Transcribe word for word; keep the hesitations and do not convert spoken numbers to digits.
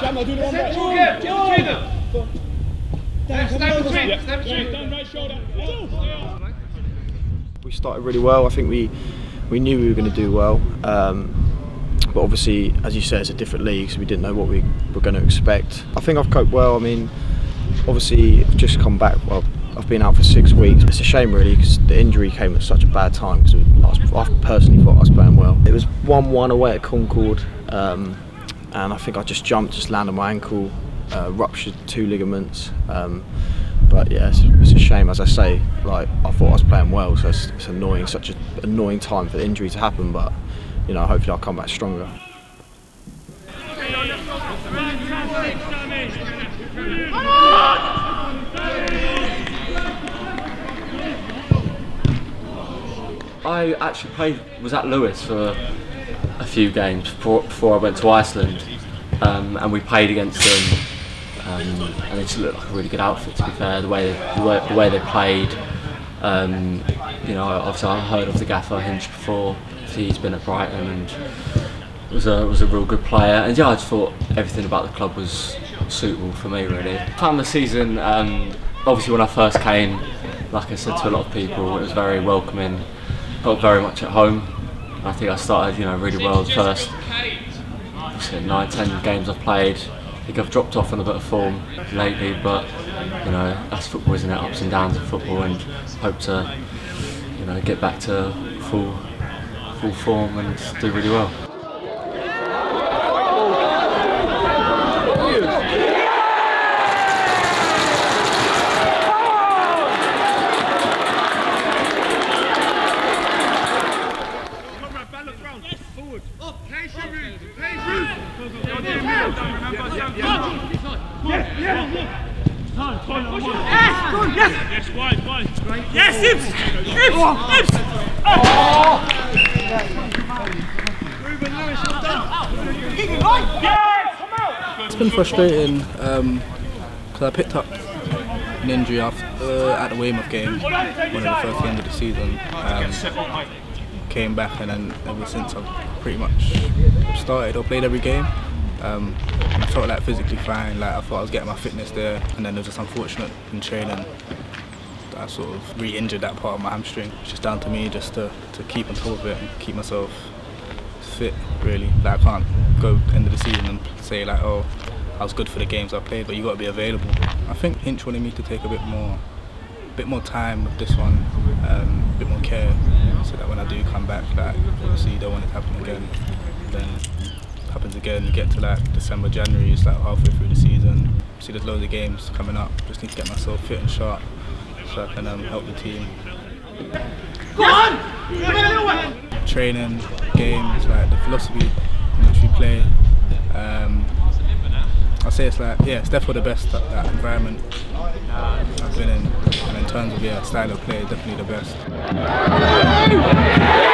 Jam, I'll do the one right. Jam, Jam, go on. Stand between, stand between. Stand right shoulder. We started really well. I think we we knew we were going to do well. Um, But obviously, as you said, it's a different league, so we didn't know what we were going to expect. I think I've coped well. I mean, obviously, I've just come back. Well, I've been out for six weeks. It's a shame, really, because the injury came at such a bad time, because I, I personally thought I was playing well. It was one one away at Concord, um, and I think I just jumped, just landed my ankle, uh, ruptured two ligaments. Um, but yeah, it's, it's a shame, as I say. Like, I thought I was playing well, so it's, it's annoying, such an annoying time for the injury to happen, but you know, hopefully I'll come back stronger. I actually played, was at Lewis for a few games before, before I went to Iceland, um, and we played against them, um, and they just looked like a really good outfit, to be fair, the way they, the way, the way they played. Um, you know, obviously I've heard of the gaffer Hinch before. He's been at Brighton and was a was a real good player, and yeah, I just thought everything about the club was suitable for me, really. Time of the season, um, obviously when I first came, like I said to a lot of people, it was very welcoming. Felt very much at home. I think I started, you know, really well the first nine, ten games I've played. I think I've dropped off on a bit of form lately, but you know, that's football, isn't it? Ups and downs of football, and hope to, you know, get back to full. full form and do really well. Yes, wide, wide. Yes, Ips! Ips! Ips! Oh! It's been frustrating because um, I picked up an injury after, uh, at the Weimuth game, one of the first games of the season. Um, came back, and then ever since I've pretty much started or played every game. Um, I felt like physically fine, like I thought I was getting my fitness there, and then it was just unfortunate in training. I sort of re-injured that part of my hamstring. It's just down to me just to, to keep on top of it and keep myself fit, really. Like, I can't go end of the season and say like, oh, I was good for the games I played, but you got to be available. I think Hinch wanted me to take a bit more, a bit more time with this one, um, a bit more care, so that when I do come back, like, obviously you don't want it to happen again. Then it happens again, you get to like December, January, it's like halfway through the season. See, there's loads of games coming up. Just need to get myself fit and sharp, so I can um, help the team. Go on! Training, games, like the philosophy in which we play. Um, I'd say it's like, yeah, it's definitely the best, that, that environment I've been in. And in terms of, yeah, style of play, definitely the best.